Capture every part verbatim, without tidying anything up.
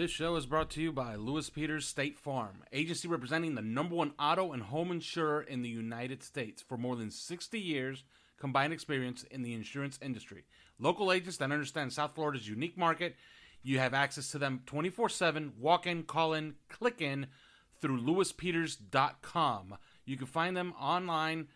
This show is brought to you by Lewis Peters State Farm, agency representing the number one auto and home insurer in the United States for more than sixty years combined experience in the insurance industry. Local agents that understand South Florida's unique market. You have access to them twenty-four seven, walk-in, call-in, click-in through lewis peters dot com. You can find them online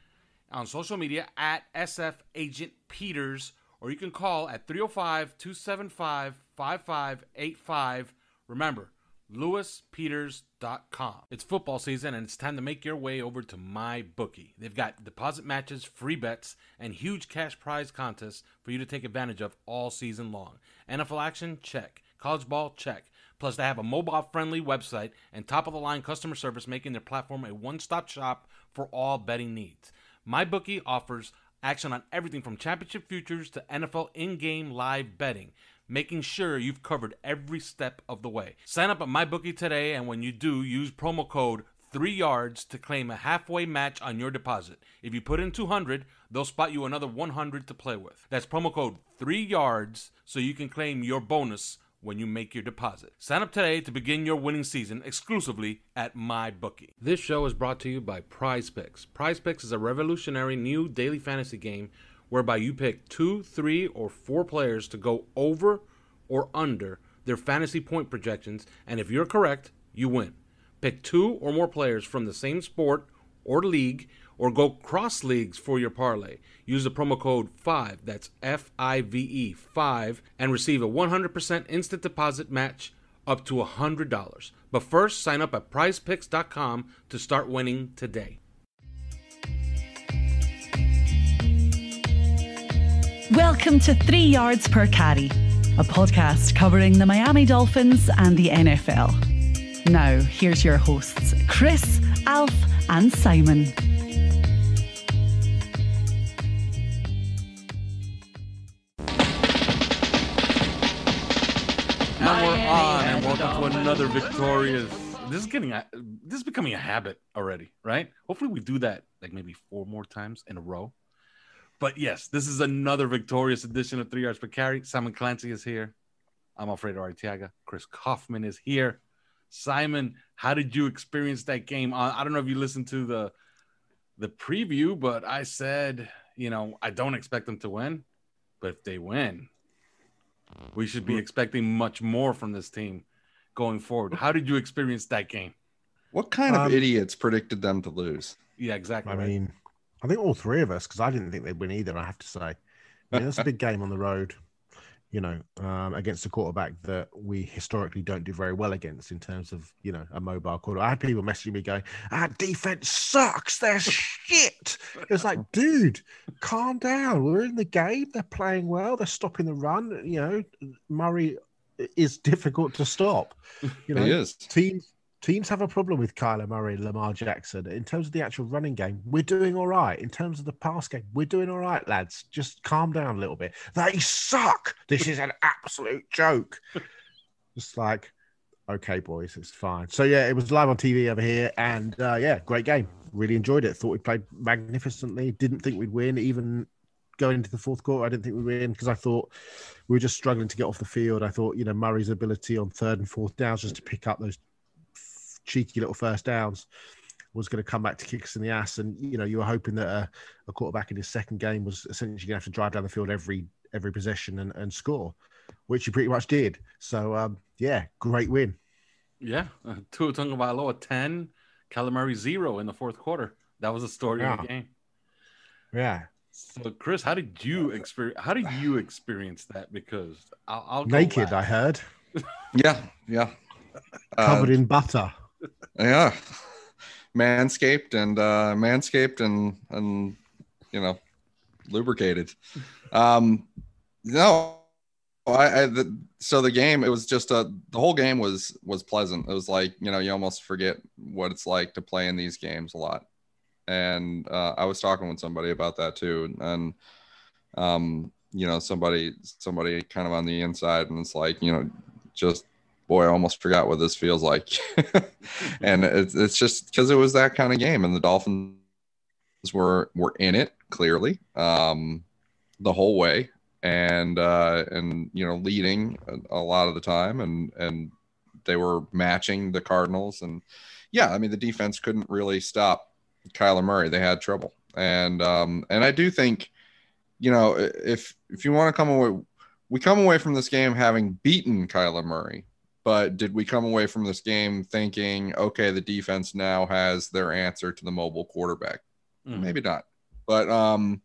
on social media at S F Agent Peters, or you can call at three oh five, two seven five, five five eight five. Remember, lewis peters dot com. It's football season, and it's time to make your way over to MyBookie. They've got deposit matches, free bets, and huge cash prize contests for you to take advantage of all season long. N F L action? Check. College ball? Check. Plus, they have a mobile-friendly website and top-of-the-line customer service, making their platform a one-stop shop for all betting needs. MyBookie offers action on everything from championship futures to N F L in-game live betting, making sure you've covered every step of the way. Sign up at MyBookie today, and when you do, use promo code three yards to claim a halfway match on your deposit. If you put in two hundred, they'll spot you another one hundred to play with. That's promo code three yards so you can claim your bonus when you make your deposit. Sign up today to begin your winning season exclusively at MyBookie. This show is brought to you by PrizePicks. PrizePicks is a revolutionary new daily fantasy game whereby you pick two, three, or four players to go over or under their fantasy point projections, and if you're correct, you win. Pick two or more players from the same sport or league, or go cross leagues for your parlay. Use the promo code five, that's F I V E, five, and receive a one hundred percent instant deposit match up to one hundred dollars. But first, sign up at prize picks dot com to start winning today. Welcome to Three Yards Per Carry, a podcast covering the Miami Dolphins and the N F L. Now, here's your hosts, Chris, Alf, and Simon. And we're on, and welcome to another victorious. This is getting a, this is becoming a habit already, right? Hopefully, we do that like maybe four more times in a row. But yes, this is another victorious edition of Three Yards Per Carry. Simon Clancy is here. I'm Alfredo Arteaga. Chris Kaufman is here. Simon, how did you experience that game? I don't know if you listened to the the preview, but I said, you know, I don't expect them to win. But if they win, we should be expecting much more from this team going forward. How did you experience that game? What kind um, of idiots predicted them to lose? Yeah, exactly. I right. mean... I think all three of us, because I didn't think they'd win either, I have to say. I mean, that's a big game on the road, you know, um, against a quarterback that we historically don't do very well against in terms of, you know, a mobile quarterback. I had people messaging me going, our defense sucks. They're shit. It was like, dude, calm down. We're in the game. They're playing well. They're stopping the run. You know, Murray is difficult to stop. You know, he is. Teams. Teams have a problem with Kyler Murray, Lamar Jackson. In terms of the actual running game, we're doing all right. In terms of the pass game, we're doing all right, lads. Just calm down a little bit. They suck. This is an absolute joke. Just like, okay, boys, it's fine. So, yeah, it was live on T V over here. And, uh, yeah, great game. Really enjoyed it. Thought we played magnificently. Didn't think we'd win. Even going into the fourth quarter, I didn't think we'd win because I thought we were just struggling to get off the field. I thought, you know, Murray's ability on third and fourth downs just to pick up those cheeky little first downs was going to come back to kick us in the ass, and you know you were hoping that a, a quarterback in his second game was essentially going to have to drive down the field every every possession and, and score, which he pretty much did. So um, yeah, great win. Yeah, uh, Tua Tagovailoa ten, Kyler Murray zero in the fourth quarter. That was the story yeah. of the game. Yeah. So Chris, how did you experience? How did you experience that? Because I'll, I'll go naked. Last. I heard. Yeah, yeah. Covered uh, in butter. Yeah, manscaped and uh, manscaped and and you know, lubricated. Um, no, I, I the, so the game it was just a the whole game was was pleasant. It was like you know you almost forget what it's like to play in these games a lot. And uh, I was talking with somebody about that too, and um, you know somebody somebody kind of on the inside, and it's like you know just. Boy, I almost forgot what this feels like. And it's, it's just because it was that kind of game, and the Dolphins were were in it clearly um, the whole way, and uh, and you know leading a, a lot of the time, and and they were matching the Cardinals. And yeah, I mean, the defense couldn't really stop Kyler Murray. They had trouble. And, um, and I do think, you know, if, if you want to come away, we come away from this game having beaten Kyler Murray, but did we come away from this game thinking, okay, the defense now has their answer to the mobile quarterback? Mm. Maybe not. But, um,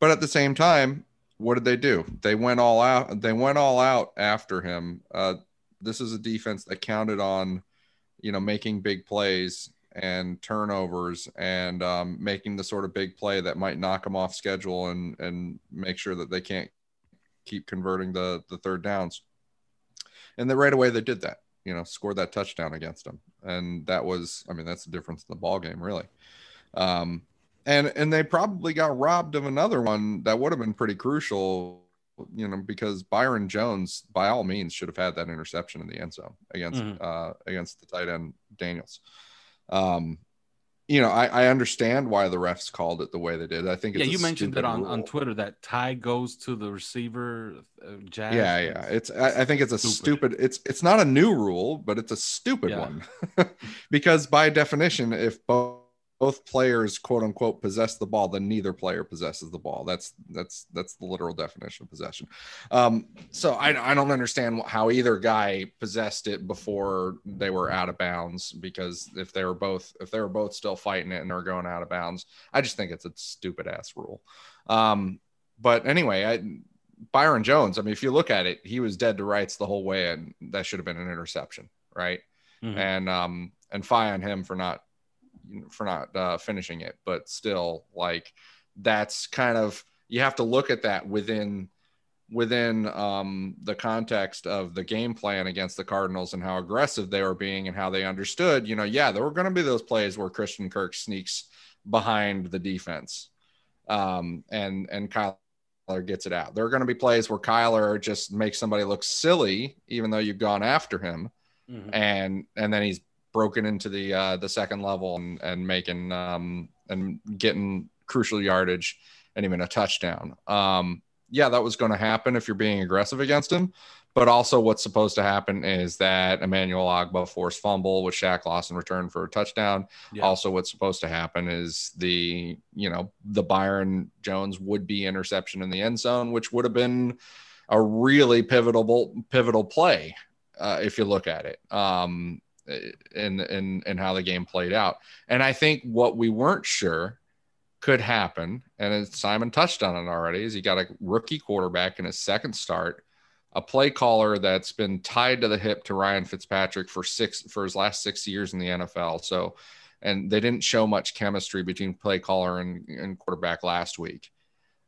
but at the same time, what did they do? They went all out. They went all out after him. Uh, this is a defense that counted on, you know, making big plays and turnovers and um, making the sort of big play that might knock them off schedule and and make sure that they can't keep converting the the third downs. And then right away they did that. You know, scored that touchdown against them, and that was, I mean, that's the difference in the ball game, really. Um, And and they probably got robbed of another one that would have been pretty crucial, you know, because Byron Jones, by all means, should have had that interception in the end zone against mm-hmm. uh, against the tight end Daniels. Um, you know, I, I understand why the refs called it the way they did. I think it's yeah, you mentioned that on, on Twitter that tie goes to the receiver. Uh, Jazz. Yeah, yeah, it's I, I think it's a stupid. stupid. It's it's not a new rule, but it's a stupid yeah. one because by definition, if both. Both players, quote unquote, possess the ball, then neither player possesses the ball. That's that's that's the literal definition of possession. Um, so I, I don't understand how either guy possessed it before they were out of bounds, because if they were both if they were both still fighting it and they're going out of bounds, I just think it's a stupid ass rule. Um, but anyway, I, Byron Jones, I mean, if you look at it, he was dead to rights the whole way, and that should have been an interception, right? Mm-hmm. And um, and fie on him for not. for not uh, finishing it, but still, like, that's kind of, you have to look at that within, within um, the context of the game plan against the Cardinals and how aggressive they were being and how they understood, you know, yeah, there were going to be those plays where Christian Kirk sneaks behind the defense um, and, and Kyler gets it out. There are going to be plays where Kyler just makes somebody look silly, even though you've gone after him. Mm-hmm. And, and then he's broken into the uh, the second level and, and making um, and getting crucial yardage and even a touchdown. Um, yeah, that was going to happen if you're being aggressive against him. But also what's supposed to happen is that Emmanuel Ogba forced fumble with Shaq Lawson returned for a touchdown. Yeah. Also what's supposed to happen is the, you know, the Byron Jones would be interception in the end zone, which would have been a really pivotal, pivotal play uh, if you look at it. Um And and and how the game played out, and I think what we weren't sure could happen, and Simon touched on it already, is he got a rookie quarterback in his second start, a play caller that's been tied to the hip to Ryan Fitzpatrick for six for his last six years in the N F L. So, and they didn't show much chemistry between play caller and, and quarterback last week.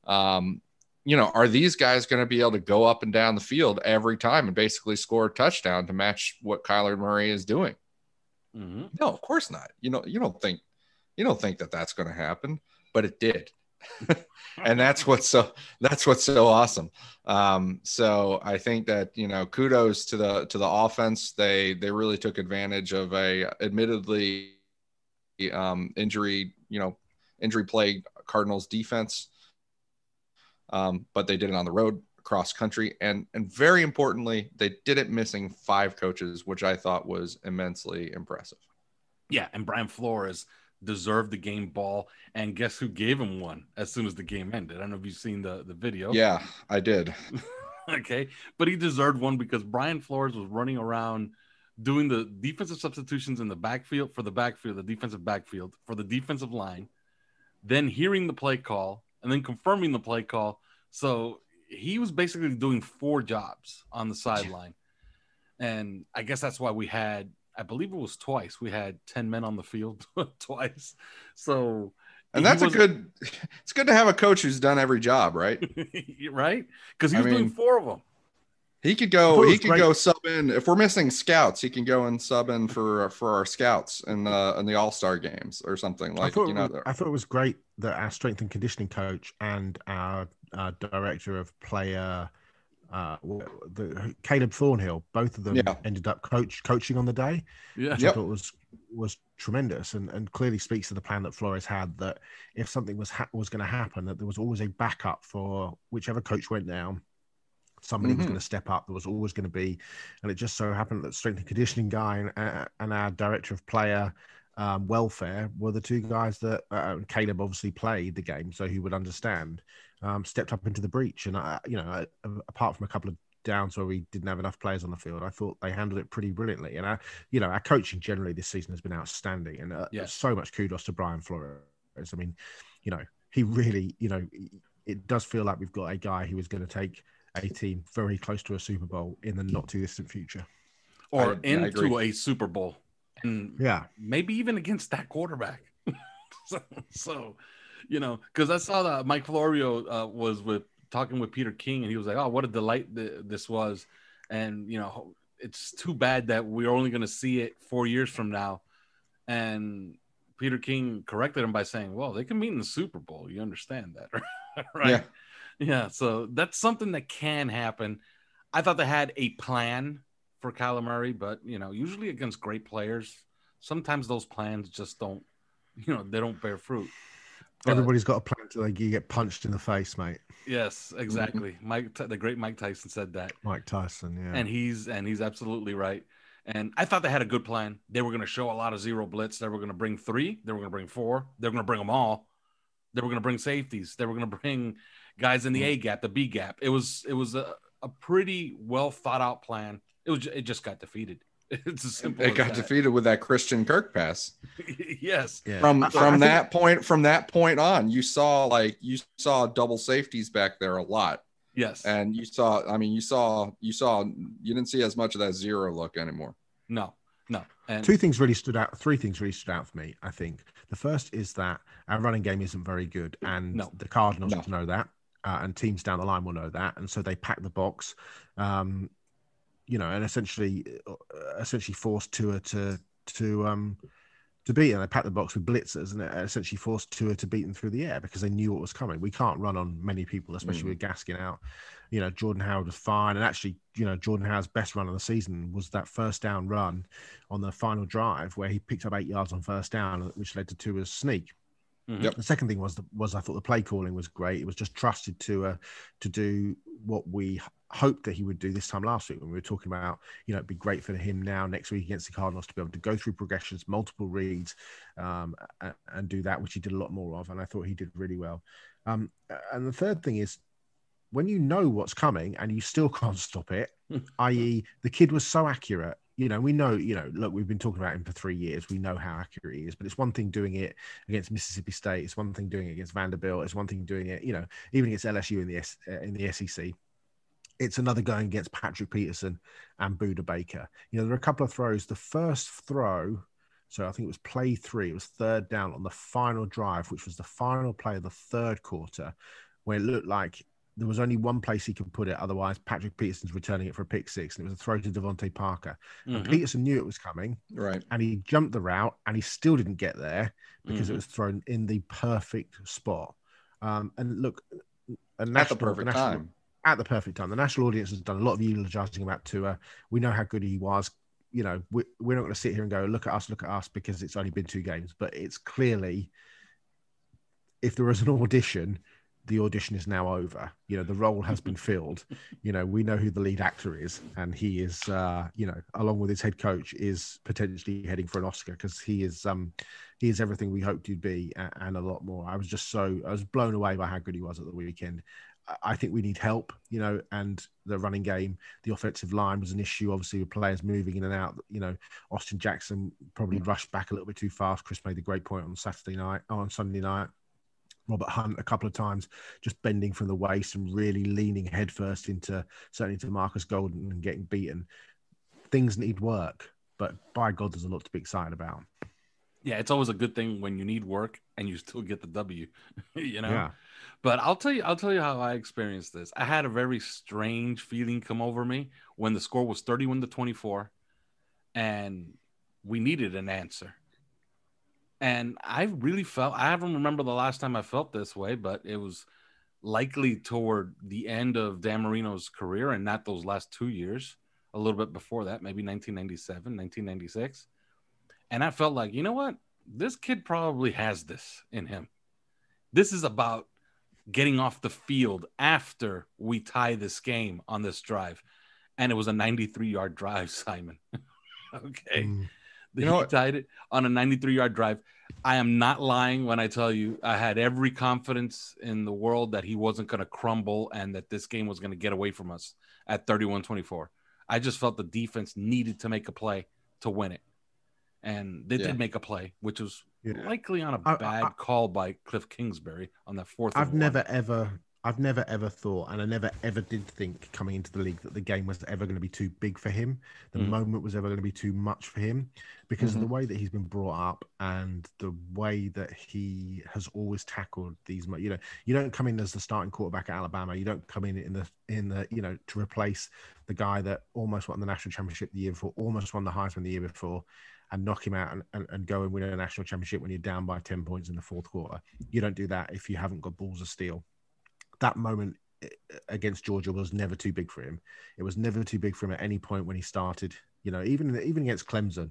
Um, you know, are these guys going to be able to go up and down the field every time and basically score a touchdown to match what Kyler Murray is doing? Mm-hmm. No, of course not. You know, you don't think, you don't think that that's going to happen, but it did. And that's what's so, that's what's so awesome. Um, so I think that, you know, kudos to the, to the offense. They, they really took advantage of a admittedly um, injury, you know, injury plagued Cardinals defense. Um, but they did it on the road, cross country, and and very importantly, they did it missing five coaches, which I thought was immensely impressive. Yeah, and Brian Flores deserved the game ball, and guess who gave him one as soon as the game ended? I don't know if you've seen the, the video. Yeah, I did. Okay, but he deserved one because Brian Flores was running around doing the defensive substitutions in the backfield for the backfield, the defensive backfield, for the defensive line, then hearing the play call, and then confirming the play call. So he was basically doing four jobs on the sideline. And I guess that's why we had, I believe it was twice, we had ten men on the field twice. So, and that's was, a good, it's good to have a coach who's done every job, right? Right? Because he was I mean, doing four of them. He could go, he could right. go sub in. If we're missing scouts, he can go and sub in for for our scouts in the in the All-Star games or something. Like, you know, was, I thought it was great that our strength and conditioning coach and our, our director of player, uh, the, Caleb Thornhill, both of them yeah. ended up coach coaching on the day, yeah. which yep. I thought was was tremendous and, and clearly speaks to the plan that Flores had, that if something was ha- was going to happen, that there was always a backup for whichever coach went down. Somebody mm-hmm. was going to step up. There was always going to be, and it just so happened that strength and conditioning guy and, uh, and our director of player um, welfare were the two guys that uh, Caleb obviously played the game, so he would understand. Um, stepped up into the breach, and I, you know, I, apart from a couple of downs where we didn't have enough players on the field, I thought they handled it pretty brilliantly. And I, you know, our coaching generally this season has been outstanding, and uh, yes. so much kudos to Brian Flores. I mean, you know, he really, you know, it does feel like we've got a guy who is going to take a team very close to a Super Bowl in the not too distant future, or I, into I a Super Bowl, and yeah, maybe even against that quarterback. so, so, you know, because I saw that Mike Florio uh, was with talking with Peter King, and he was like, "Oh, what a delight th- this was," and you know, it's too bad that we're only going to see it four years from now. And Peter King corrected him by saying, "Well, they can meet in the Super Bowl. You understand that, right?" Yeah. Yeah, so that's something that can happen. I thought they had a plan for Kyler Murray, but, you know, usually against great players, sometimes those plans just don't, you know, they don't bear fruit. But everybody's got a plan until like, you get punched in the face, mate. Yes, exactly. Mike, the great Mike Tyson said that. Mike Tyson, yeah. And he's and he's absolutely right. And I thought they had a good plan. They were going to show a lot of zero blitz. They were going to bring three. They were going to bring four. They were going to bring them all. They were going to bring safeties. They were going to bring – guys in the A gap, the B gap. It was it was a, a pretty well thought out plan. It was it just got defeated. It's as simple. It as got that. defeated with that Christian Kirk pass. Yes. Yeah. From from I, I that think... point from that point on, you saw like you saw double safeties back there a lot. Yes. And you saw I mean you saw you saw you didn't see as much of that zero look anymore. No. No. And Two things really stood out. Three things really stood out for me, I think. The first is that our running game isn't very good, and no. the Cardinals no. know that. Uh, and teams down the line will know that, and so they pack the box, um, you know, and essentially, essentially forced Tua to to um, to beat him. They packed the box with blitzers, and essentially forced Tua to beat him through the air because they knew what was coming. We can't run on many people, especially mm. with Gaskin out. You know, Jordan Howard was fine, and actually, you know, Jordan Howard's best run of the season was that first down run on the final drive where he picked up eight yards on first down, which led to Tua's sneak. Yep. The second thing was the, was I thought the play calling was great. It was just trusted to uh, to do what we hoped that he would do this time last week when we were talking about, you know, it'd be great for him now next week against the Cardinals to be able to go through progressions, multiple reads, um, and, and do that, which he did a lot more of. And I thought he did really well. Um, and the third thing is when you know what's coming and you still can't stop it, that is the kid was so accurate. You know, we know, you know, look, we've been talking about him for three years. We know how accurate he is, but it's one thing doing it against Mississippi State. It's one thing doing it against Vanderbilt. It's one thing doing it, you know, even against L S U in the S- in the S E C. It's another going against Patrick Peterson and Budda Baker. You know, there are a couple of throws. The first throw, so I think it was play three. It was third down on the final drive, which was the final play of the third quarter, where it looked like there was only one place he could put it. Otherwise, Patrick Peterson's returning it for a pick six, and it was a throw to Devontae Parker. Mm-hmm. And Peterson knew it was coming, right? And he jumped the route, and he still didn't get there because mm-hmm. it was thrown in the perfect spot. Um, and look, a national, at the perfect national, time. At the perfect time. The national audience has done a lot of eulogizing about Tua. We know how good he was. You know, we, we're not going to sit here and go, look at us, look at us, because it's only been two games. But it's clearly, if there was an audition, the audition is now over. You know, the role has been filled. You know, we know who the lead actor is, and he is, uh, you know, along with his head coach, is potentially heading for an Oscar because he is, um, he is everything we hoped he'd be, and, and a lot more. I was just so I was blown away by how good he was at the weekend. I think we need help, you know, and the running game, the offensive line was an issue, obviously, with players moving in and out. You know, Austin Jackson probably mm-hmm. rushed back a little bit too fast. Chris made a great point on Saturday night, oh, on Sunday night. Robert Hunt a couple of times just bending from the waist and really leaning headfirst into certainly to Marcus Golden and getting beaten. Things need work, but by God, there's a lot to be excited about. Yeah, it's always a good thing when you need work and you still get the W, you know. Yeah. But I'll tell you, I'll tell you how I experienced this. I had a very strange feeling come over me when the score was thirty-one to twenty-four, and we needed an answer. And I really felt, I haven't remember the last time I felt this way, but it was likely toward the end of Dan Marino's career and not those last two years, a little bit before that, maybe nineteen ninety-seven, nineteen ninety-six. And I felt like, you know what? This kid probably has this in him. This is about getting off the field after we tie this game on this drive. And it was a ninety-three-yard drive, Simon. Okay. Mm. You know, he tied it on a ninety-three-yard drive. I am not lying when I tell you I had every confidence in the world that he wasn't going to crumble and that this game was going to get away from us at thirty-one twenty-four. I just felt the defense needed to make a play to win it. And they yeah. did make a play, which was yeah. likely on a bad I, I, call by Cliff Kingsbury on that fourth. I've never, one. ever, I've never, ever thought, and I never, ever did think coming into the league that the game was ever going to be too big for him. The mm-hmm. moment was ever going to be too much for him because mm-hmm. of the way that he's been brought up and the way that he has always tackled these, you know, you don't come in as the starting quarterback at Alabama. You don't come in in the, in the, you know, to replace the guy that almost won the national championship the year before, almost won the Heisman the year before, and knock him out and, and, and go and win a national championship when you're down by ten points in the fourth quarter. You don't do that if you haven't got balls of steel. That moment against Georgia was never too big for him. It was never too big for him at any point when he started. You know, even even against Clemson,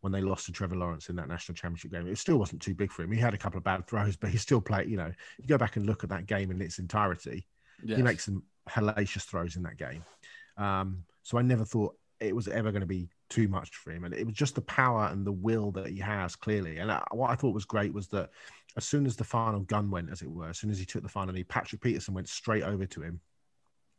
when they lost to Trevor Lawrence in that national championship game, it still wasn't too big for him. He had a couple of bad throws, but he still played, you know, you go back and look at that game in its entirety, yes. he makes some hellacious throws in that game. Um, so I never thought it was ever going to be too much for him. And it was just the power and the will that he has, clearly. And I, what I thought was great was that as soon as the final gun went, as it were, as soon as he took the final knee, Patrick Peterson went straight over to him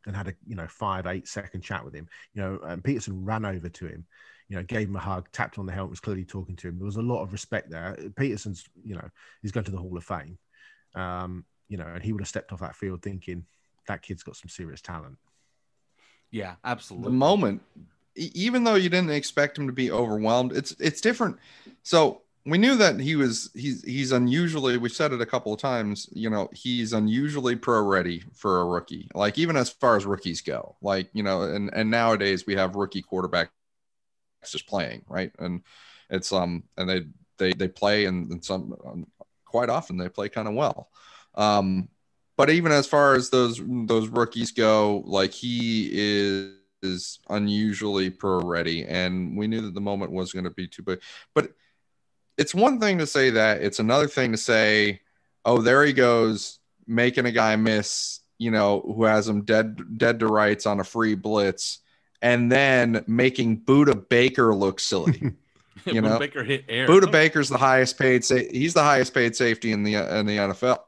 and had a, you know, five, eight second chat with him. You know, and Peterson ran over to him, you know, gave him a hug, tapped on the helmet, was clearly talking to him. There was a lot of respect there. Peterson's, you know, he's going to the Hall of Fame. Um, you know, and he would have stepped off that field thinking that kid's got some serious talent. Yeah, absolutely. The moment, even though you didn't expect him to be overwhelmed, it's it's different. So we knew that he was he's he's unusually, we've said it a couple of times, you know, he's unusually pro ready for a rookie, like even as far as rookies go, like, you know, and and nowadays we have rookie quarterbacks just playing, right? And it's um and they they they play and, and some um, quite often they play kind of well. Um but even as far as those those rookies go, like he is is unusually pro ready, and we knew that the moment was going to be too big. But it's one thing to say that, it's another thing to say, oh, there he goes making a guy miss, you know, who has him dead dead to rights on a free blitz, and then making Budda Baker look silly. You know, Baker hit air. Budda Baker's the highest paid sa- he's the highest paid safety in the in the N F L,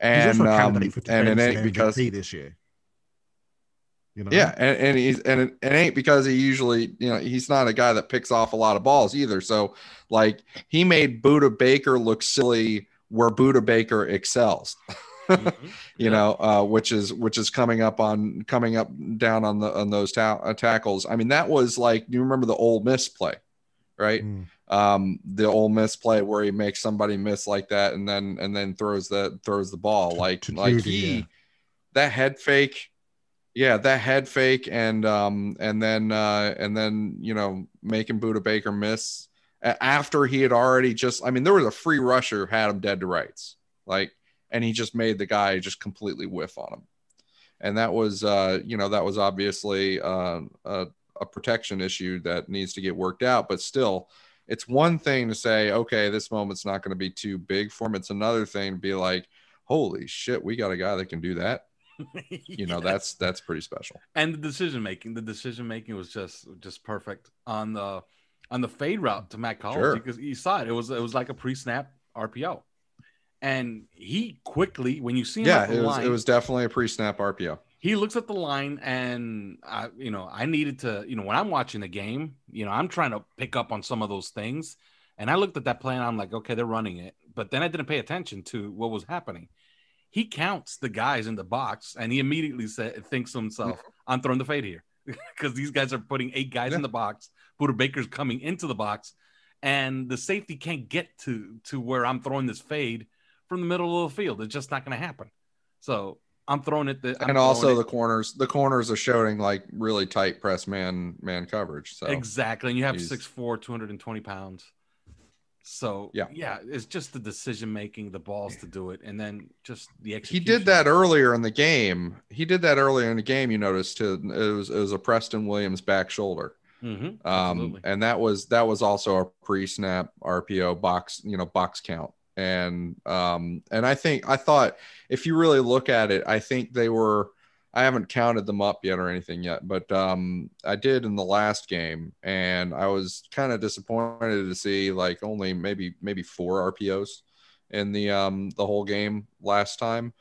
and he's also um, candidate for defense and it because M V P this year. You know? Yeah, and, and he's and it, it ain't because he usually, you know, he's not a guy that picks off a lot of balls either. So, like, he made Budda Baker look silly where Budda Baker excels. Mm-hmm. You yeah. know, uh, which is which is coming up on coming up down on the on those ta- uh, tackles. I mean, that was like, you remember the Ole Miss play, right? Mm. Um, the Ole Miss play where he makes somebody miss like that, and then and then throws the throws the ball like to, to like duty, he yeah. that head fake. Yeah, that head fake, and um, and then uh, and then you know, making Budda Baker miss after he had already just, I mean, there was a free rusher had him dead to rights, like, and he just made the guy just completely whiff on him, and that was uh, you know, that was obviously uh, a, a protection issue that needs to get worked out. But still, it's one thing to say, okay, this moment's not going to be too big for him. It's another thing to be like, holy shit, we got a guy that can do that. You know, yes. that's that's pretty special. And the decision making, the decision making was just just perfect on the on the fade route to Matt Collins, sure. because you saw it. It was it was like a pre-snap R P O, and he quickly, when you see him, yeah, at the it was line, it was definitely a pre-snap R P O. He looks at the line, and I, you know, I needed to, you know, when I'm watching the game, you know, I'm trying to pick up on some of those things, and I looked at that play, and I'm like, okay, they're running it, but then I didn't pay attention to what was happening. He counts the guys in the box, and he immediately said, thinks to himself, I'm throwing the fade here because these guys are putting eight guys yeah. in the box. Budda Baker's coming into the box, and the safety can't get to, to where I'm throwing this fade from the middle of the field. It's just not going to happen. So I'm throwing it. The, I'm and throwing also it. the corners, the corners are showing like really tight press man, man coverage. So exactly. And you have six foot four, two hundred twenty pounds. So, yeah, yeah, it's just the decision making, the balls to do it, and then just the execution. He did that earlier in the game. He did that earlier in the game, you noticed, too. It was, it was a Preston Williams back shoulder. Mm-hmm. Um, and that was that was also a pre-snap R P O box, you know, box count. And um, and I think I thought if you really look at it, I think they were, I haven't counted them up yet or anything yet, but um, I did in the last game, and I was kind of disappointed to see like only maybe maybe four R P Os in the um, the whole game last time.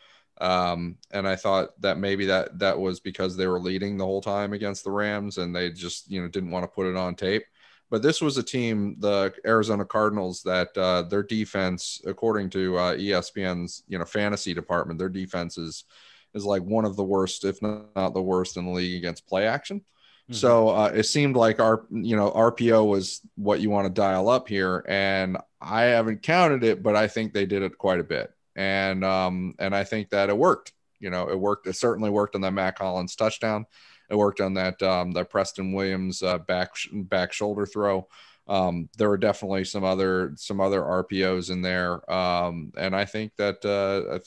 Um, and I thought that maybe that that was because they were leading the whole time against the Rams, and they just, you know, didn't want to put it on tape. But this was a team, the Arizona Cardinals, that uh, their defense, according to uh, E S P N's, you know, fantasy department, their defense is, is like one of the worst, if not the worst in the league against play action. Mm-hmm. So uh, it seemed like our, you know, R P O was what you want to dial up here. And I haven't counted it, but I think they did it quite a bit. And, um, and I think that it worked, you know, it worked. It certainly worked on that Matt Collins touchdown. It worked on that, um, that Preston Williams uh, back, back shoulder throw. Um, there were definitely some other, some other R P Os in there. Um, and I think that uh,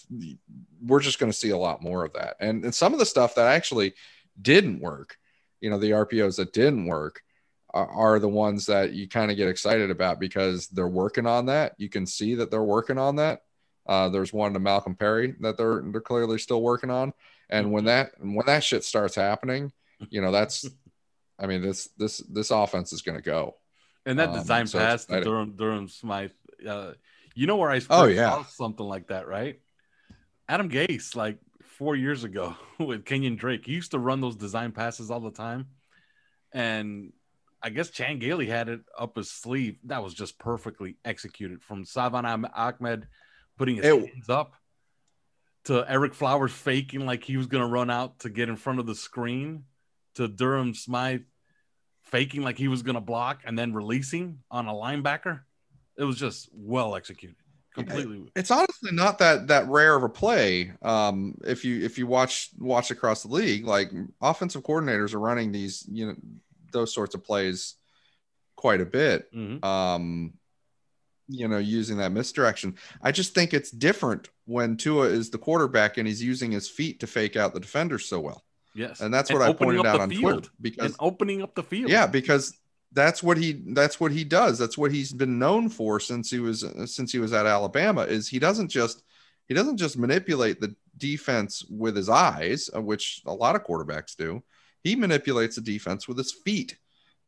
we're just going to see a lot more of that. And, and some of the stuff that actually didn't work, you know, the R P Os that didn't work are, are the ones that you kind of get excited about because they're working on that. You can see that they're working on that. Uh, there's one to Malcolm Perry that they're they're clearly still working on, and when that when that shit starts happening, you know that's, I mean this this this offense is going to go. And that design um, so pass to Durham Durham Smythe, uh, you know where I first oh, yeah. saw something like that, right? Adam Gase, like four years ago with Kenyon Drake, he used to run those design passes all the time, and I guess Chan Gailey had it up his sleeve. That was just perfectly executed from Savon Ahmed. Putting his it, hands up to Eric Flowers faking like he was going to run out to get in front of the screen to Durham Smythe faking like he was going to block and then releasing on a linebacker. It was just well executed. Completely. It, it's honestly not that that rare of a play. Um, if you if you watch watch across the league, like offensive coordinators are running these, you know, those sorts of plays quite a bit. Mm-hmm. Um you know, using that misdirection. I just think it's different when Tua is the quarterback and he's using his feet to fake out the defenders so well. Yes. And that's what I pointed out on Twitter because opening up the field. Yeah, because that's what he, that's what he does. That's what he's been known for since he was, since he was at Alabama is he doesn't just, he doesn't just manipulate the defense with his eyes, which a lot of quarterbacks do. He manipulates the defense with his feet,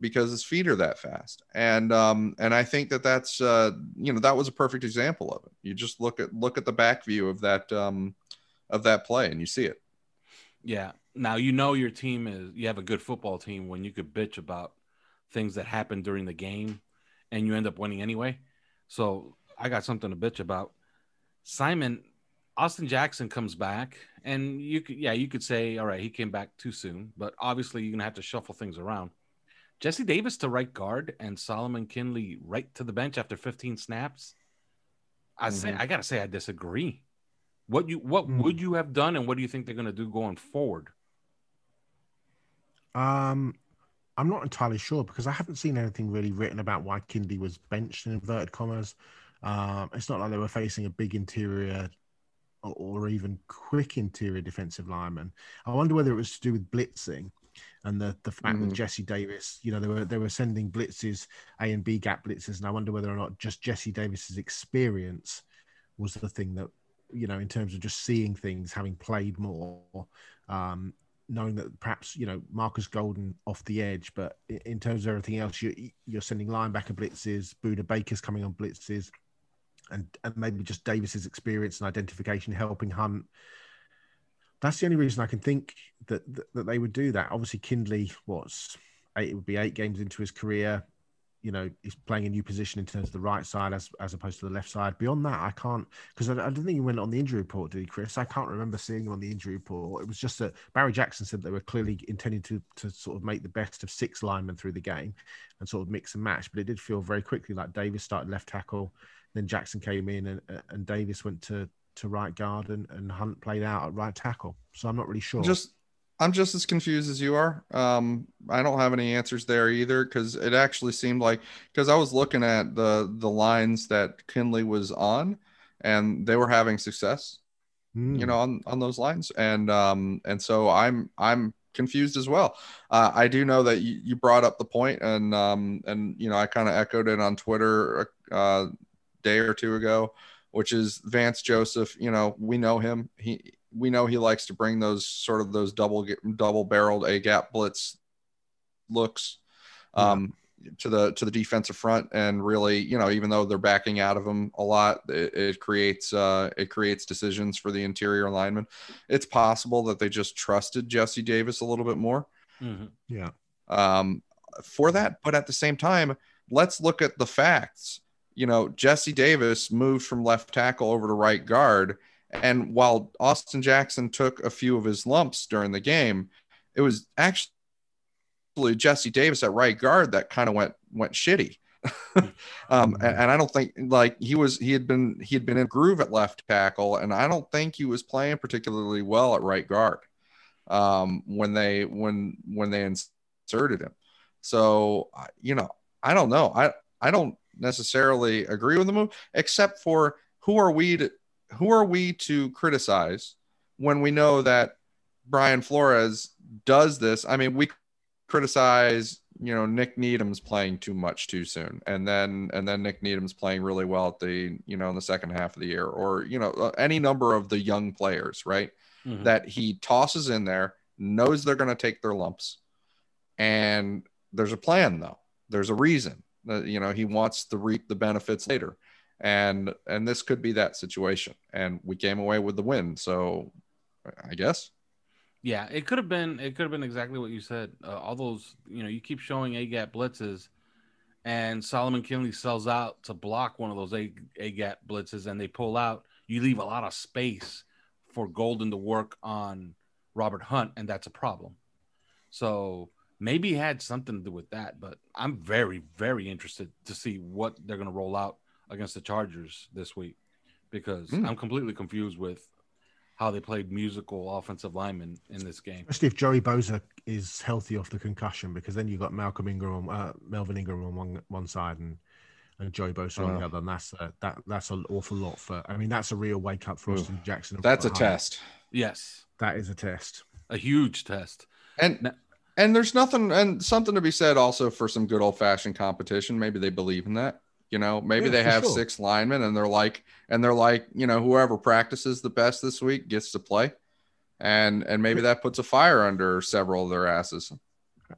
because his feet are that fast. And, um, and I think that that's, uh, you know, that was a perfect example of it. You just look at, look at the back view of that, um, of that play and you see it. Yeah. Now, you know, your team is, you have a good football team when you could bitch about things that happen during the game and you end up winning anyway. So I got something to bitch about. Simon, Austin Jackson comes back and you could, yeah, you could say, all right, he came back too soon, but obviously you're going to have to shuffle things around. Jesse Davis to right guard and Solomon Kindley right to the bench after fifteen snaps. I mm-hmm. say I gotta say I disagree. What you what mm-hmm. would you have done, and what do you think they're gonna do going forward? Um, I'm not entirely sure because I haven't seen anything really written about why Kindley was benched in inverted commas. Um, it's not like they were facing a big interior or, or even quick interior defensive lineman. I wonder whether it was to do with blitzing. And the, the fact mm-hmm. that Jesse Davis, you know, they were they were sending blitzes, A and B gap blitzes, and I wonder whether or not just Jesse Davis's experience was the thing that, you know, in terms of just seeing things, having played more, um, knowing that perhaps, you know, Marcus Golden off the edge, but in terms of everything else, you, you're sending linebacker blitzes, Budda Baker's coming on blitzes, and and maybe just Davis's experience and identification helping Hunt. That's the only reason I can think that, that that they would do that. Obviously, Kindley was eight, it would be eight games into his career. You know, he's playing a new position in terms of the right side as as opposed to the left side. Beyond that, I can't because I, I don't think he went on the injury report, did he, Chris? I can't remember seeing him on the injury report. It was just that Barry Jackson said they were clearly intending to to sort of make the best of six linemen through the game and sort of mix and match. But it did feel very quickly like Davis started left tackle, then Jackson came in, and and Davis went to. to right guard and, and Hunt played out at right tackle. So I'm not really sure. Just, I'm just as confused as you are. Um, I don't have any answers there either. Cause it actually seemed like, cause I was looking at the, the lines that Kindley was on and they were having success, mm. you know, on, on those lines. And, um, and so I'm, I'm confused as well. Uh, I do know that you, you brought up the point and, um, and, you know, I kind of echoed it on Twitter a uh, day or two ago. which is Vance Joseph. You know, we know him. He, we know he likes to bring those sort of those double, double barreled A gap blitz looks um, yeah. to the, to the defensive front. And really, you know, even though they're backing out of them a lot, it, it creates, uh, it creates decisions for the interior linemen. It's possible that they just trusted Jesse Davis a little bit more. Mm-hmm. Yeah. Um, for that. But at the same time, let's look at the facts. You know, Jesse Davis moved from left tackle over to right guard. And while Austin Jackson took a few of his lumps during the game, it was actually Jesse Davis at right guard that kind of went went shitty. um, and, and I don't think like he was he had been he had been in groove at left tackle, and I don't think he was playing particularly well at right guard um, when they when when they inserted him. So you know, I don't know. I I don't necessarily agree with the move, except for who are we to. Who are we to criticize when we know that Brian Flores does this? I mean, we criticize, you know, Nick Needham's playing too much too soon. And then, and then Nick Needham's playing really well at the, you know, in the second half of the year, or, you know, any number of the young players, right. Mm-hmm. That he tosses in there, knows they're going to take their lumps. And there's a plan though. There's a reason that, you know, he wants to reap the benefits later. And and this could be that situation, and we came away with the win. So, I guess, yeah, it could have been it could have been exactly what you said. Uh, all those, you know, you keep showing A gap blitzes, and Solomon Kindley sells out to block one of those A A gap blitzes, and they pull out. You leave a lot of space for Golden to work on Robert Hunt, and that's a problem. So maybe he had something to do with that. But I'm very very interested to see what they're going to roll out against the Chargers this week, because mm. I'm completely confused with how they played musical offensive linemen in this game. Especially if Joey Bosa is healthy off the concussion, because then you've got Malcolm Ingram, uh, Melvin Ingram on one one side and, and Joey Bosa oh. on the other. And that's a, that, that's an awful lot for, I mean, that's a real wake up for Austin Jackson. That's a high. test. Yes. That is a test. A huge test. And now, and there's nothing, and something to be said also for some good old fashioned competition. Maybe they believe in that. You know, maybe yeah, they have sure. six linemen and they're like, and they're like, you know, whoever practices the best this week gets to play. And, and maybe that puts a fire under several of their asses.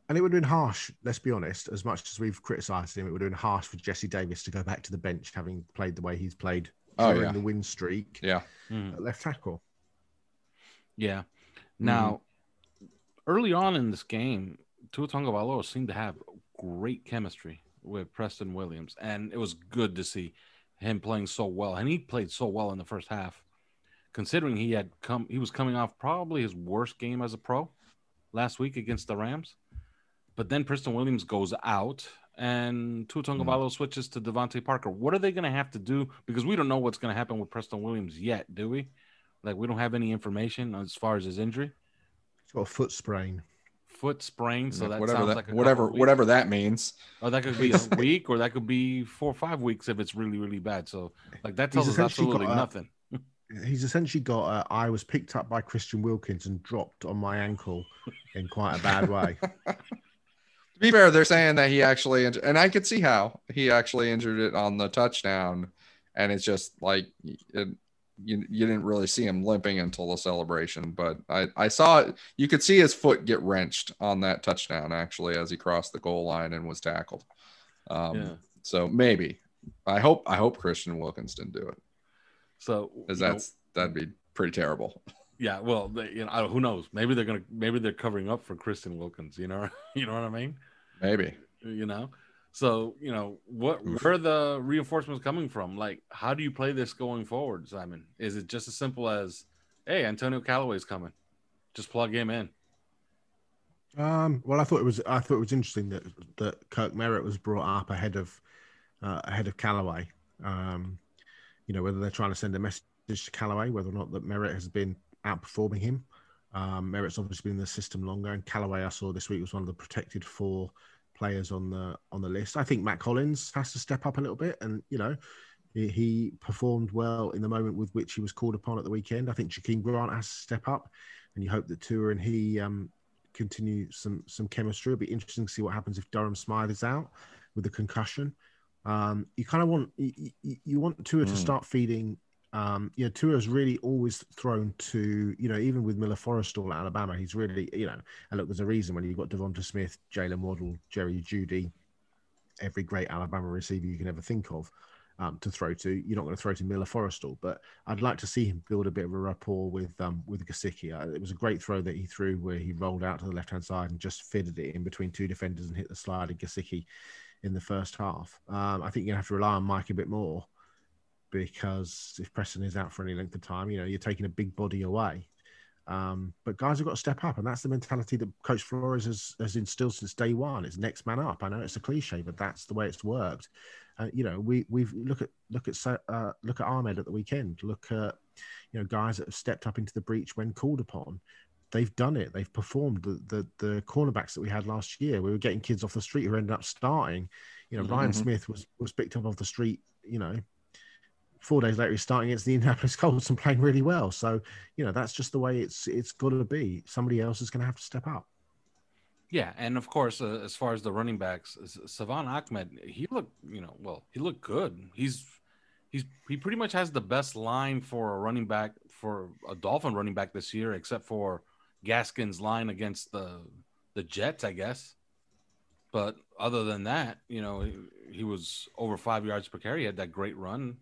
And it would have been harsh. Let's be honest, as much as we've criticized him, it would have been harsh for Jesse Davis to go back to the bench, having played the way he's played during oh, yeah. the win streak yeah. at left tackle. Yeah. Now mm. early on in this game, Tua Tagovailoa seemed to have great chemistry with Preston Williams, and it was good to see him playing so well. And he played so well in the first half, considering he had come, he was coming off probably his worst game as a pro last week against the Rams. But then Preston Williams goes out and Tua Tagovailoa switches to Devontae Parker. What are they going to have to do? Because we don't know what's going to happen with Preston Williams yet, do we? Like, we don't have any information as far as his injury. He's got a foot sprain. Foot sprain, so that whatever sounds that, like a whatever whatever that means. Oh, that could be a week, or that could be four or five weeks if it's really really bad. So like that tells us absolutely got, nothing. Uh, he's essentially got. Uh, I was picked up by Christian Wilkins and dropped on my ankle in quite a bad way. To be fair, they're saying that he actually, and I could see how he actually injured it on the touchdown, and it's just like it, You, you didn't really see him limping until the celebration, but I, I saw it. You could see his foot get wrenched on that touchdown, actually, as he crossed the goal line and was tackled. Um, yeah. So maybe I hope I hope Christian Wilkins didn't do it. So because that's know, that'd be pretty terrible. Yeah, well, they, you know, who knows? Maybe they're gonna maybe they're covering up for Christian Wilkins. You know, you know what I mean? Maybe. You know. So, you know, what, where are the reinforcements coming from? Like, how do you play this going forward, Simon? Is it just as simple as, hey, Antonio Callaway's coming, just plug him in? Um, well, I thought it was I thought it was interesting that that Kirk Merritt was brought up ahead of uh, ahead of Callaway. Um, you know, whether they're trying to send a message to Callaway, whether or not that Merritt has been outperforming him. Um, Merritt's obviously been in the system longer, and Callaway I saw this week was one of the protected four players on the on the list. I think Matt Collins has to step up a little bit, and you know he, he performed well in the moment with which he was called upon at the weekend. I think Jakeem Grant has to step up, and you hope that Tua and he um, continue some some chemistry. It'll be interesting to see what happens if Durham Smythe is out with the concussion. Um, you kind of want you, you want Tua mm. to start feeding Um, you know, Tua's really always thrown to, you know, even with Miller Forrestal at Alabama, he's really, you know, and look, there's a reason when you've got Devonta Smith, Jalen Waddle, Jerry Judy, every great Alabama receiver you can ever think of um, to throw to. You're not going to throw to Miller Forrestal, but I'd like to see him build a bit of a rapport with um, with Gasicki. Uh, it was a great throw that he threw where he rolled out to the left-hand side and just fitted it in between two defenders and hit the slide of Gasicki in the first half. Um, I think you're going to have to rely on Mike a bit more, because if Preston is out for any length of time, you know, you're taking a big body away. Um, but guys have got to step up, and that's the mentality that Coach Flores has, has instilled since day one. It's next man up. I know it's a cliche, but that's the way it's worked. Uh, you know, we we've look at look at uh, look at Ahmed at the weekend. Look at, you know, guys that have stepped up into the breach when called upon. They've done it. They've performed. The the, the cornerbacks that we had last year, we were getting kids off the street who ended up starting. You know, Ryan mm-hmm. Smith was was picked up off the street. You know, four days later, he's starting against the Indianapolis Colts and playing really well. So, you know, that's just the way it's it's got to be. Somebody else is going to have to step up. Yeah, and of course, uh, as far as the running backs, Savon Ahmed, he looked, you know, well, he looked good. He's he's he pretty much has the best line for a running back, for a Dolphin running back this year, except for Gaskin's line against the the Jets, I guess. But other than that, you know, he, he was over five yards per carry. He had that great run.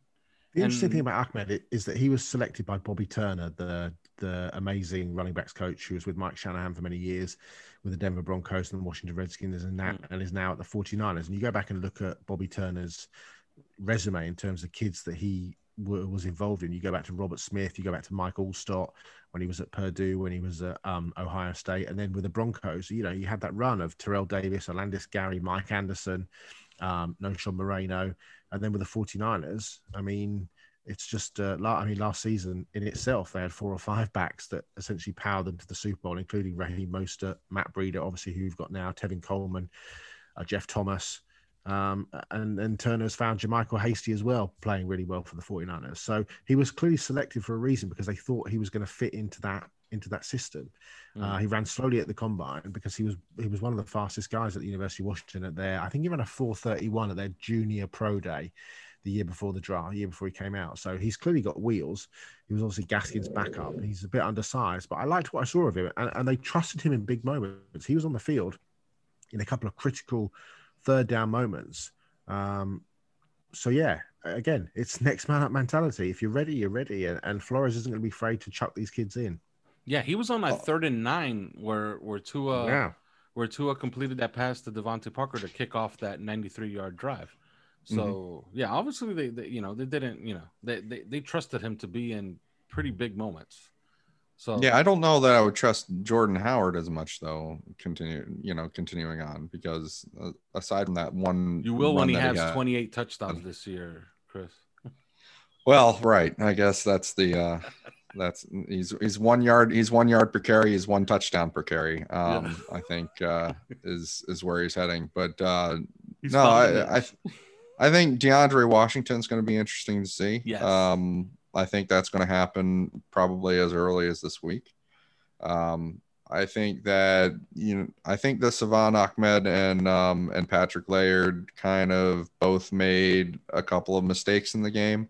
The interesting and, thing about Ahmed is that he was selected by Bobby Turner, the the amazing running backs coach who was with Mike Shanahan for many years with the Denver Broncos and the Washington Redskins, and, now, and is now at the forty-niners. And you go back and look at Bobby Turner's resume in terms of kids that he w- was involved in. You go back to Robert Smith, you go back to Mike Allstott when he was at Purdue, when he was at um, Ohio State. And then with the Broncos, you know, you had that run of Terrell Davis, Orlandis Gary, Mike Anderson, um, Noshawn Moreno. And then with the forty-niners, I mean, it's just, uh, I mean, last season in itself, they had four or five backs that essentially powered them to the Super Bowl, including Raheem Mostert, Matt Breida, obviously, who we've got now, Tevin Coleman, uh, Jeff Thomas. Um, and then Turner's found Jermichael Hasty as well, playing really well for the forty-niners. So he was clearly selected for a reason because they thought he was going to fit into that into that system. Mm. Uh, he ran slowly at the combine because he was he was one of the fastest guys at the University of Washington at their, I think he ran a four thirty-one at their junior pro day the year before the draft, the year before he came out. So he's clearly got wheels. He was obviously Gaskin's backup. He's a bit undersized, but I liked what I saw of him, and, and they trusted him in big moments. He was on the field in a couple of critical third down moments. Um, so yeah, again, it's next man up mentality. If you're ready, you're ready. And, and Flores isn't going to be afraid to chuck these kids in. Yeah, he was on that oh. third and nine where where Tua yeah. where Tua completed that pass to Devontae Parker to kick off that ninety-three-yard drive. So mm-hmm. yeah, obviously they, they you know they didn't you know they, they they trusted him to be in pretty big moments. So yeah, I don't know that I would trust Jordan Howard as much though. Continue you know continuing on because uh, aside from that one, you will when he has he twenty-eight touchdowns this year, Chris. Well, right, I guess that's the. Uh, That's he's he's one yard he's one yard per carry he's one touchdown per carry um yeah. I think uh is is where he's heading but uh he's no I, I I think DeAndre Washington's going to be interesting to see. Yes. um I think that's going to happen probably as early as this week. um I think that you know I think the Savon Ahmed and um and Patrick Laird kind of both made a couple of mistakes in the game.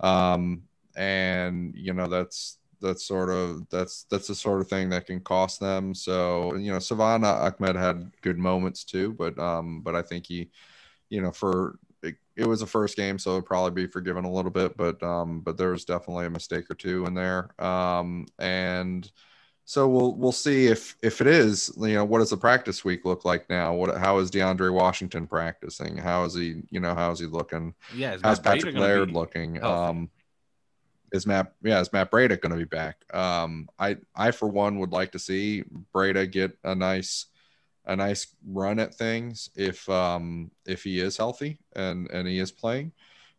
um And, you know, that's, that's sort of, that's, that's the sort of thing that can cost them. So, you know, Savon Ahmed had good moments too, but, um, but I think he, you know, for, it, it was a first game, so it'd probably be forgiven a little bit, but, um, but there was definitely a mistake or two in there. Um, and so we'll, we'll see if, if it is, you know, what does the practice week look like now? What, how is DeAndre Washington practicing? How is he, you know, how is he looking? Yeah. How's Patrick Laird looking? Healthy? Um, Is Matt, yeah, is Matt Breida going to be back? Um, I, I for one would like to see Breida get a nice, a nice run at things if, um, if he is healthy and and he is playing.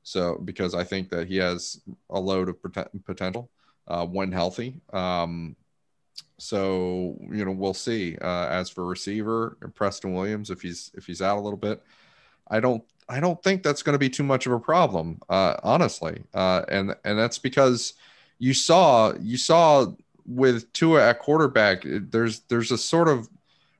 So because I think that he has a load of pot- potential uh, when healthy. Um, so you know we'll see. Uh, as for receiver Preston Williams, if he's if he's out a little bit, I don't. I don't think that's going to be too much of a problem, uh, honestly. Uh, and, and that's because you saw, you saw with Tua at quarterback, it, there's, there's a sort of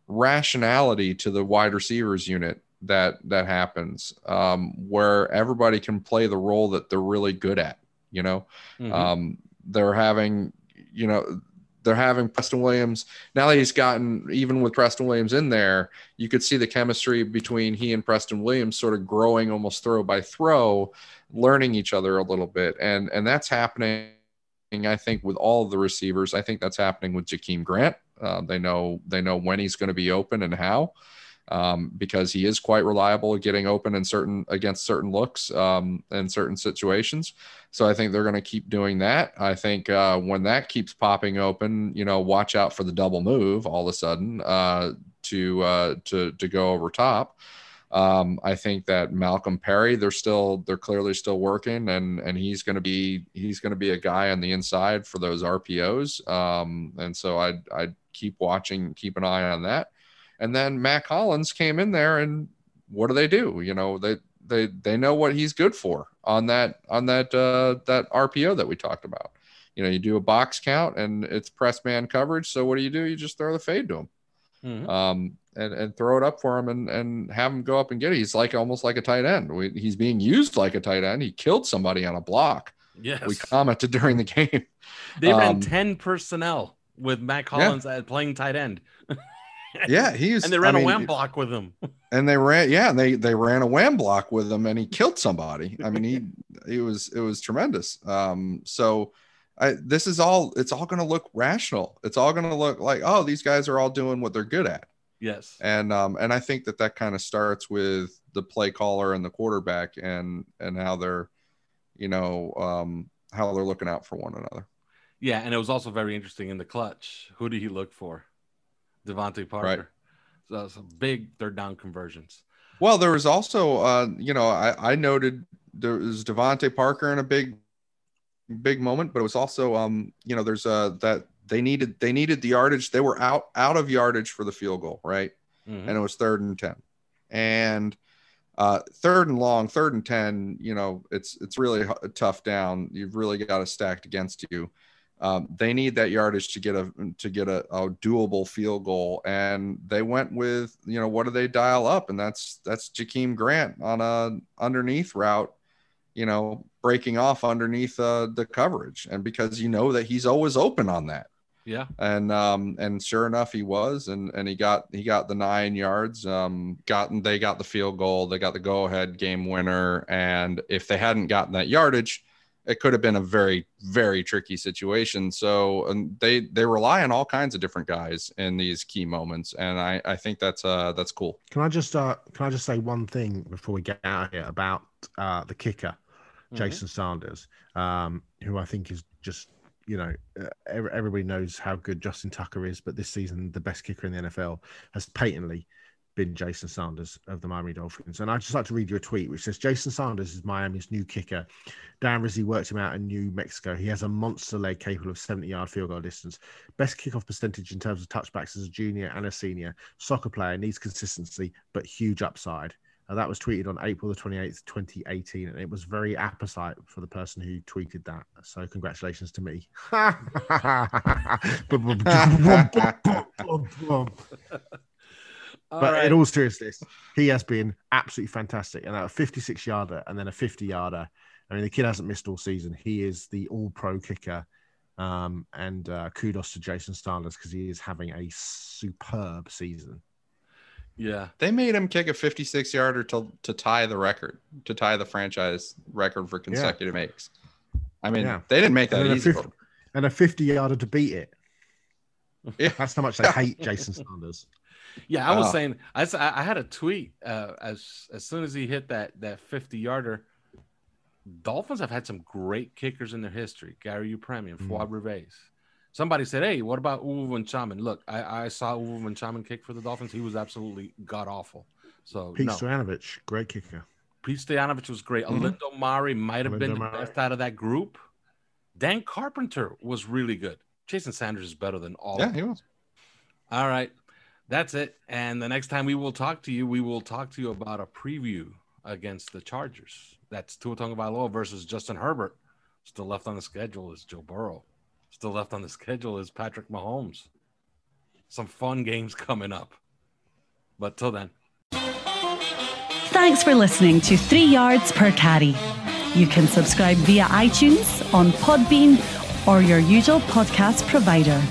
rationality to the wide receivers unit that, that happens um, where everybody can play the role that they're really good at. you know. Mm-hmm. Um, they're having, you know, they're having Preston Williams. Now that he's gotten, even with Preston Williams in there, you could see the chemistry between he and Preston Williams sort of growing almost throw by throw, learning each other a little bit. And, and that's happening, I think, with all of the receivers. I think that's happening with Jakeem Grant. Uh, they know, they know when he's going to be open and how, um, because he is quite reliable at getting open in certain, against certain looks, um, in certain situations. So I think they're going to keep doing that. I think, uh, when that keeps popping open, you know, watch out for the double move all of a sudden, uh, to, uh, to, to go over top. Um, I think that Malcolm Perry, they're still, they're clearly still working, and, and he's going to be, he's going to be a guy on the inside for those R P Os. Um, and so I'd, I'd keep watching, keep an eye on that. And then Matt Collins came in there, and what do they do? You know, they, they, they know what he's good for on that, on that, uh, that R P O that we talked about. You know, you do a box count and it's press man coverage. So what do you do? You just throw the fade to him. Mm-hmm. Um, And, and throw it up for him and, and have him go up and get it. He's like almost like a tight end. We, he's being used like a tight end. He killed somebody on a block. Yes. We commented during the game. They um, ran ten personnel with Matt Collins yeah. at playing tight end. Yeah, he's and they ran I a mean, wham block with him. And they ran, yeah, they they ran a wham block with him, and he killed somebody. I mean, he it was it was tremendous. Um, so. I, this is all. It's all going to look rational. It's all going to look like, oh, these guys are all doing what they're good at. Yes. And um and I think that that kind of starts with the play caller and the quarterback, and and how they're, you know, um how they're looking out for one another. Yeah, and it was also very interesting in the clutch. Who did he look for? Devontae Parker. Right. So that was some big third down conversions. Well, there was also, uh, you know, I, I noted there was Devontae Parker in a big. big moment, but it was also, um, you know, there's uh that they needed, they needed the yardage. They were out, out of yardage for the field goal. Right. Mm-hmm. And it was third and ten, and uh, third and long, third and ten, you know, it's, it's really a tough down. You've really got it stacked against you. Um, they need that yardage to get a, to get a, a doable field goal. And they went with, you know, what do they dial up? And that's, that's Jakeem Grant on a underneath route, you know, breaking off underneath uh, the coverage. And because you know that he's always open on that. Yeah. And, um, and sure enough, he was, and, and he got, he got the nine yards, um, gotten, they got the field goal, they got the go ahead game winner. And if they hadn't gotten that yardage, it could have been a very, very tricky situation. So and they, they rely on all kinds of different guys in these key moments. And I, I think that's, uh, that's cool. Can I just, uh, can I just say one thing before we get out of here about uh, the kicker? Jason Sanders, um, who I think is just, you know, uh, everybody knows how good Justin Tucker is, but this season, the best kicker in the N F L has patently been Jason Sanders of the Miami Dolphins. And I'd just like to read you a tweet which says, Jason Sanders is Miami's new kicker. Dan Rizzi worked him out in New Mexico. He has a monster leg capable of seventy-yard field goal distance. Best kickoff percentage in terms of touchbacks as a junior and a senior. Soccer player, needs consistency, but huge upside. Uh, that was tweeted on April the twenty-eighth, twenty eighteen, and it was very apposite for the person who tweeted that. So congratulations to me. But right. In all seriousness, he has been absolutely fantastic. And a fifty-six-yarder and then a fifty-yarder. I mean, the kid hasn't missed all season. He is the all-pro kicker. Um, and uh, kudos to Jason Sanders because he is having a superb season. Yeah, they made him kick a fifty-six-yarder to to tie the record, to tie the franchise record for consecutive yeah. makes. I mean, yeah. they didn't make that and easy. fifty, and a fifty-yarder to beat it. Yeah. That's how much they hate Jason Sanders. Yeah, I was oh. saying, I, I had a tweet uh, as as soon as he hit that that fifty-yarder. Dolphins have had some great kickers in their history. Gary Upremian, mm-hmm. Fouad Rives. Somebody said, hey, what about Uwe Wunchaman? Look, I, I saw Uwe Wunchaman kick for the Dolphins. He was absolutely god-awful. So, Pete no. Stojanovich, great kicker. Pete Stojanovich was great. Mm-hmm. Alindo Mari might have Alindo been the Mari. best out of that group. Dan Carpenter was really good. Jason Sanders is better than all Yeah, of them. He was. All right. That's it. And the next time we will talk to you, we will talk to you about a preview against the Chargers. That's Tua Tagovailoa versus Justin Herbert. Still left on the schedule is Joe Burrow. Still left on the schedule is Patrick Mahomes. Some fun games coming up. But till then. Thanks for listening to Three Yards Per Carry. You can subscribe via iTunes, on Podbean, or your usual podcast provider.